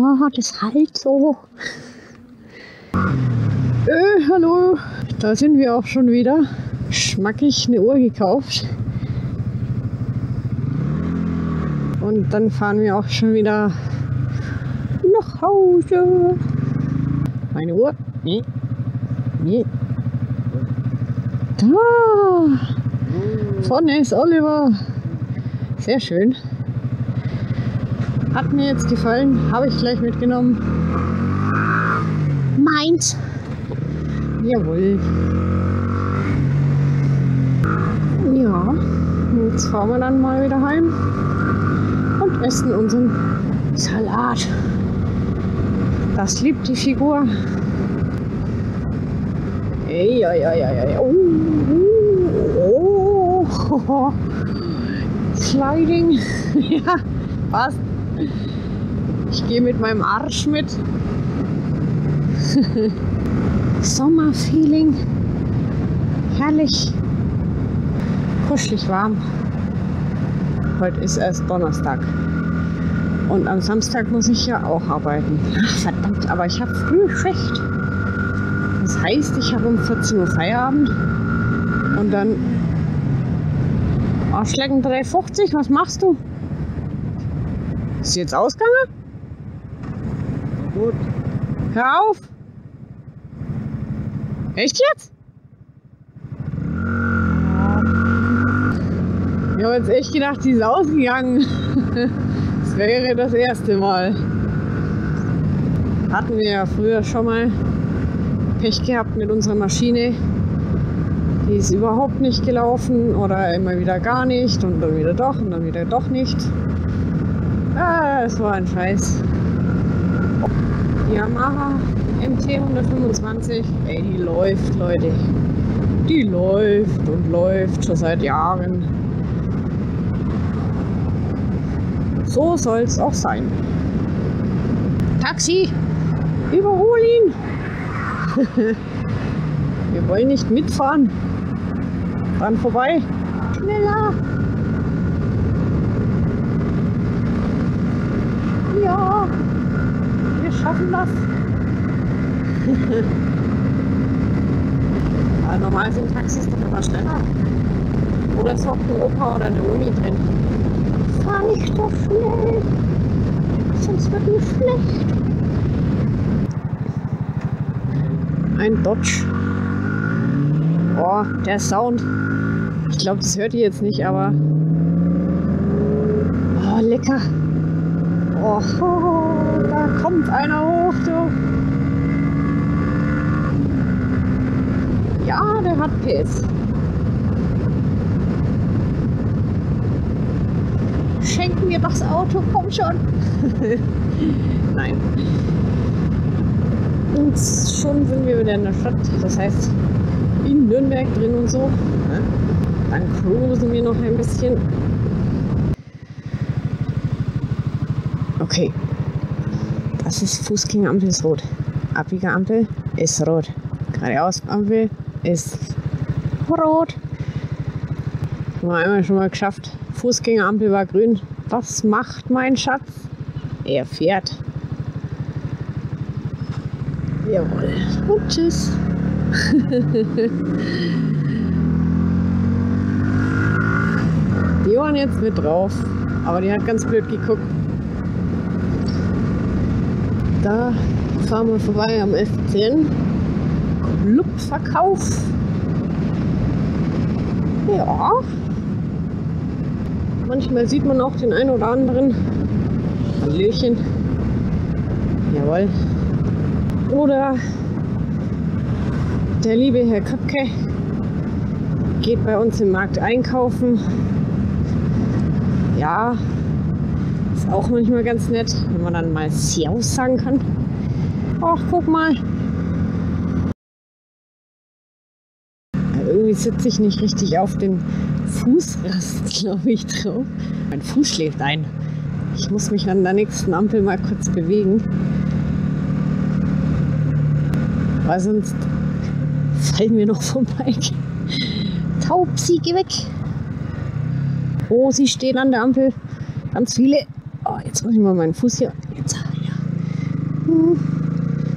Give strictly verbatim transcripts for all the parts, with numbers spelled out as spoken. Oh, das halt so. Äh, hallo, da sind wir auch schon wieder. Schmackig eine Uhr gekauft. Und dann fahren wir auch schon wieder nach Hause. Meine Uhr. Nee. Nee. Da! Vorne ist Oliver. Sehr schön. Hat mir jetzt gefallen. Habe ich gleich mitgenommen. Meins. Jawohl. Ja. Jetzt fahren wir dann mal wieder heim und essen unseren Salat. Das liebt die Figur. Ey, ey, ey, ey. Oh, oh, oh. Sliding. Ja, passt. Ich gehe mit meinem Arsch mit. Sommerfeeling. Herrlich. Kuschelig warm. Heute ist erst Donnerstag. Und am Samstag muss ich ja auch arbeiten. Ach, verdammt, aber ich habe früh Schicht. Das heißt, ich habe um vierzehn Uhr Feierabend. Und dann... Oh, Schlecken drei fünfzig, was machst du? Ist jetzt ausgegangen? Gut. Hör auf! Echt jetzt? Ich habe jetzt echt gedacht, die ist ausgegangen. Das wäre das erste Mal. Hatten wir ja früher schon mal Pech gehabt mit unserer Maschine. Die ist überhaupt nicht gelaufen oder immer wieder gar nicht und dann wieder doch und dann wieder doch nicht. Ah, es war ein Scheiß. Die Yamaha M T hundertfünfundzwanzig, ey, die läuft, Leute. Die läuft und läuft schon seit Jahren. So soll es auch sein. Taxi! Überhol ihn! Wir wollen nicht mitfahren. Dann vorbei. Schneller! Ja! Wir schaffen das! Ja, normal sind Taxis doch immer schneller. Oder ist auch ein Opa oder eine Omi drin. Fahr nicht so schnell, sonst wird mir schlecht. Ein Dodge. Boah, der Sound. Ich glaube, das hört ihr jetzt nicht, aber... Oh, lecker. Oh, oh, da kommt einer hoch, du. Ja, der hat P S. Schenken wir doch das Auto, komm schon! Nein. Und schon sind wir wieder in der Stadt, das heißt in Nürnberg drin und so. Dann cruisen wir noch ein bisschen. Okay. Das ist Fußgängerampel ist rot. Abbiegerampel ist rot. Geradeausampel ist rot. Haben wir einmal schon mal geschafft. Fußgängerampel war grün. Was macht mein Schatz? Er fährt. Jawohl. Und tschüss. Die waren jetzt mit drauf. Aber die hat ganz blöd geguckt. Da fahren wir vorbei am F zehn. Clubverkauf. Ja. Manchmal sieht man auch den einen oder anderen. Hallöchen. Jawohl. Oder der liebe Herr Köpke geht bei uns im Markt einkaufen. Ja, ist auch manchmal ganz nett, wenn man dann mal Servus sagen kann. Ach, guck mal. Irgendwie sitze ich nicht richtig auf dem Fußrast, glaube ich, drauf. Mein Fuß schläft ein. Ich muss mich an der nächsten Ampel mal kurz bewegen. Weil sonst fallen wir noch vom Bike. Taub, sie, geh weg. Oh, sie stehen an der Ampel. Ganz viele. Oh, jetzt muss ich mal meinen Fuß hier. Jetzt, ja.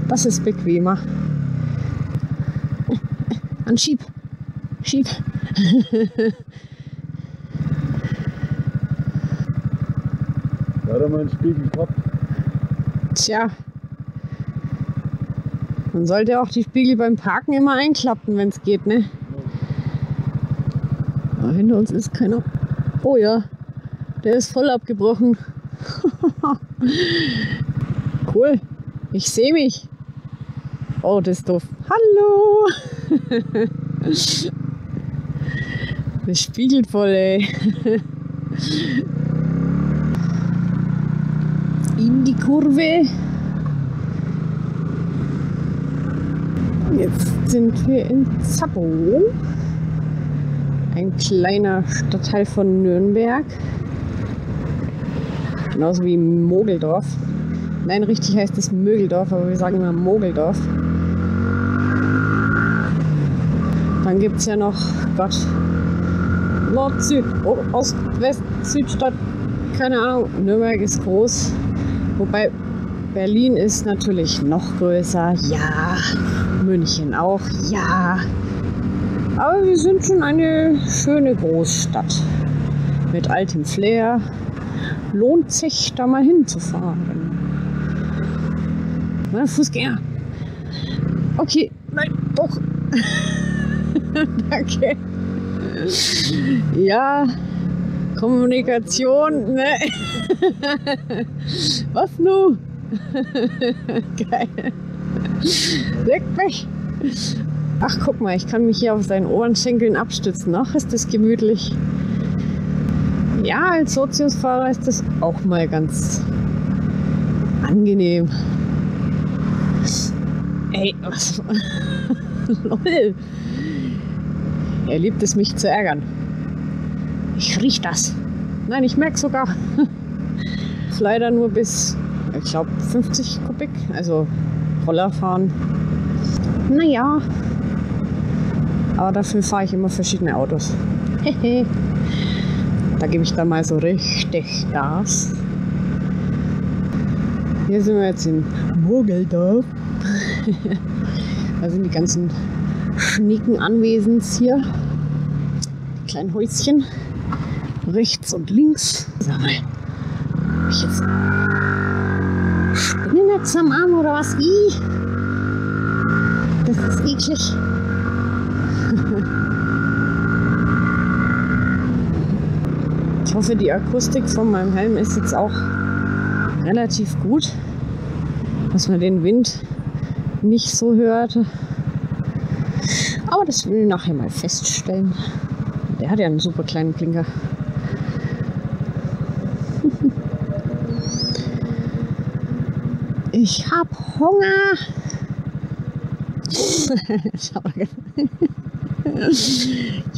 Das ist bequemer. An Schieb. Schieb. Da hat er mal einen Spiegel gehabt. Tja. Man sollte auch die Spiegel beim Parken immer einklappen, wenn es geht, ne? Ja, hinter uns ist keiner. Oh ja, der ist voll abgebrochen. Cool, ich sehe mich. Oh, das ist doof. Hallo! Das spiegelt voll, ey. In die Kurve. Jetzt sind wir in Zappo. Ein kleiner Stadtteil von Nürnberg. Genauso wie Mögeldorf. Nein, richtig heißt es Mögeldorf, aber wir sagen immer Mögeldorf. Dann gibt es ja noch, Gott, Nord, Süd, Ost, West, Südstadt, keine Ahnung. Nürnberg ist groß, wobei Berlin ist natürlich noch größer, ja, München auch, ja. Aber wir sind schon eine schöne Großstadt mit altem Flair. Lohnt sich, da mal hinzufahren. Na, Fußgänger. Okay, nein, doch. Danke. Ja, Kommunikation, ne? Was nun? Geil. Weg, weg. Ach, guck mal, ich kann mich hier auf seinen Oberschenkeln abstützen. Ach, ist das gemütlich. Ja, als Soziusfahrer ist das auch mal ganz angenehm. Ey, was? Lol. Er liebt es, mich zu ärgern. Ich riech das. Nein, ich merke sogar. Leider nur bis, ich glaube, fünfzig Kubik. Also Roller fahren. Naja. Aber dafür fahre ich immer verschiedene Autos. Hehe. Da gebe ich dann mal so richtig Gas. Hier sind wir jetzt in Mögeldorf. Da sind die ganzen schnieken Anwesens hier. Die kleinen Häuschen. Rechts und links. Sag mal, hab ich jetzt Spinnennetz am Arm oder was? I. Das ist eklig. Ich hoffe, die Akustik von meinem Helm ist jetzt auch relativ gut, dass man den Wind nicht so hört. Aber das will ich nachher mal feststellen. Der hat ja einen super kleinen Blinker. Ich hab Hunger.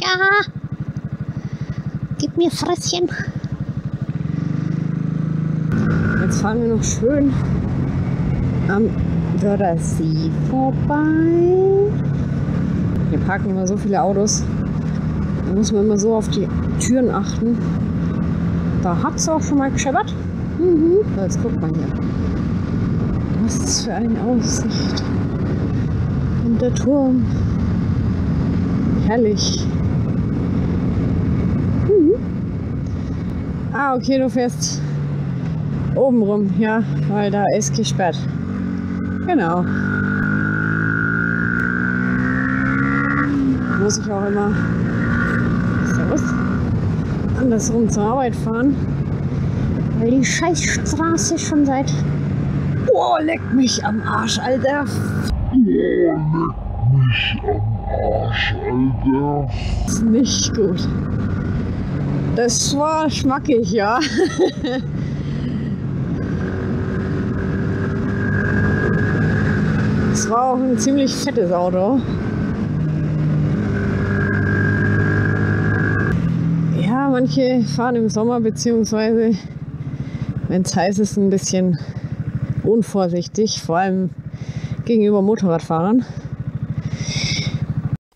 Ja. Gib mir Fresschen. Jetzt fahren wir noch schön am Dörrsee vorbei. Hier parken immer so viele Autos. Da muss man immer so auf die Türen achten. Da hat es auch schon mal gescheppert. Mhm. So, jetzt guckt man hier. Was für eine Aussicht. Und der Turm. Herrlich. Ah, okay, du fährst oben rum, ja, weil da ist gesperrt. Genau. Muss ich auch immer Servus, andersrum zur Arbeit fahren, weil die Scheißstraße schon seit... Oh, leck mich am Arsch, Alter! Oh, leck mich am Arsch, Alter! Das ist nicht gut. Das war schmackig, ja. Es war auch ein ziemlich fettes Auto. Ja, manche fahren im Sommer beziehungsweise, wenn es heiß ist, ein bisschen unvorsichtig, vor allem gegenüber Motorradfahrern.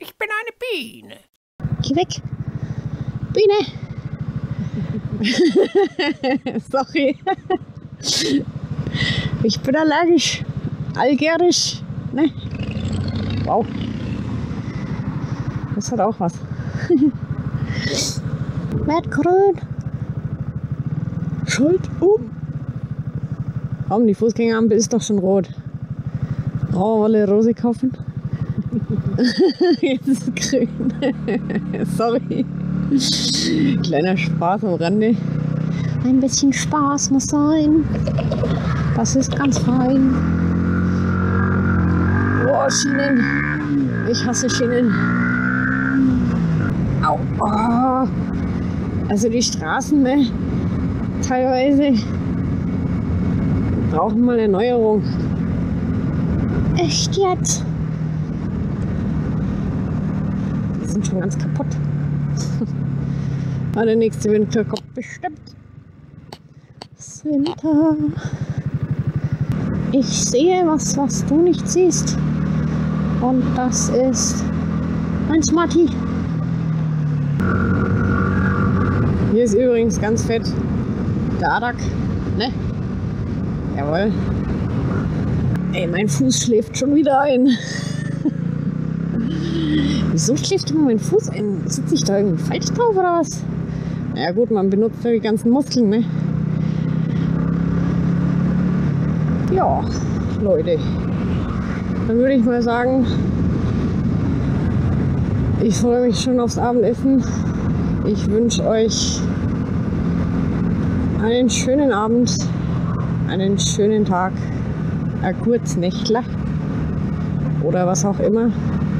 Ich bin eine Biene. Geh weg, Biene. Sorry. Ich bin allergisch. algerisch, ne? Wow. Das hat auch was. Werd grün. Schalt um. Warum? Die Fußgängerampel ist doch schon rot. Oh, wolle Rose kaufen. Jetzt ist es grün. Sorry. Kleiner Spaß am Rande. Ein bisschen Spaß muss sein. Das ist ganz fein. Oh, Schienen. Ich hasse Schienen. Au. Oh. Also die Straßen, ne? Teilweise brauchen mal Erneuerung. Echt jetzt? Die sind schon ganz kaputt. Aber der nächste Winter kommt bestimmt. Das Winter. Ich sehe was, was du nicht siehst. Und das ist mein Smarty. Hier ist übrigens ganz fett der Adak, ne? Jawohl. Ey, mein Fuß schläft schon wieder ein. Wieso schläft immer mein Fuß ein? Sitze ich da irgendwie falsch drauf oder was? Naja gut, man benutzt ja die ganzen Muskeln, ne? Ja, Leute. Dann würde ich mal sagen, ich freue mich schon aufs Abendessen. Ich wünsche euch einen schönen Abend, einen schönen Tag, ein Kurznächtler oder was auch immer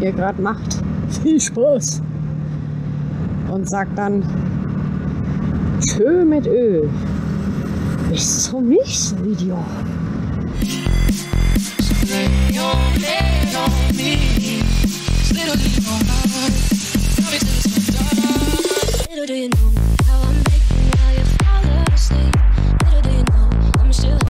ihr gerade macht. Viel Spaß! Und sagt dann tschö mit Ö. Bis zum nächsten Video. Do you know?